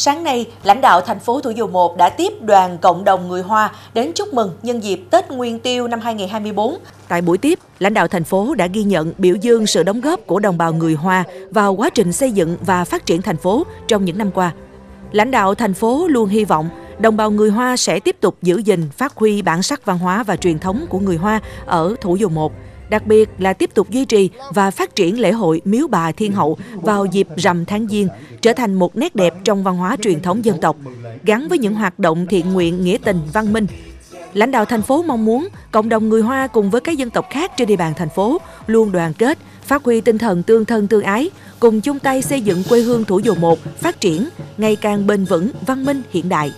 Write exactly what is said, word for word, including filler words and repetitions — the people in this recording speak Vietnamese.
Sáng nay, lãnh đạo thành phố Thủ Dầu Một đã tiếp đoàn cộng đồng người Hoa đến chúc mừng nhân dịp Tết Nguyên Tiêu năm hai nghìn không trăm hai mươi tư. Tại buổi tiếp, lãnh đạo thành phố đã ghi nhận biểu dương sự đóng góp của đồng bào người Hoa vào quá trình xây dựng và phát triển thành phố trong những năm qua. Lãnh đạo thành phố luôn hy vọng đồng bào người Hoa sẽ tiếp tục giữ gìn, phát huy bản sắc văn hóa và truyền thống của người Hoa ở Thủ Dầu Một, đặc biệt là tiếp tục duy trì và phát triển lễ hội Miếu Bà Thiên Hậu vào dịp rằm tháng Giêng, trở thành một nét đẹp trong văn hóa truyền thống dân tộc, gắn với những hoạt động thiện nguyện, nghĩa tình, văn minh. Lãnh đạo thành phố mong muốn cộng đồng người Hoa cùng với các dân tộc khác trên địa bàn thành phố luôn đoàn kết, phát huy tinh thần tương thân tương ái, cùng chung tay xây dựng quê hương Thủ Dầu Một phát triển ngày càng bền vững, văn minh, hiện đại.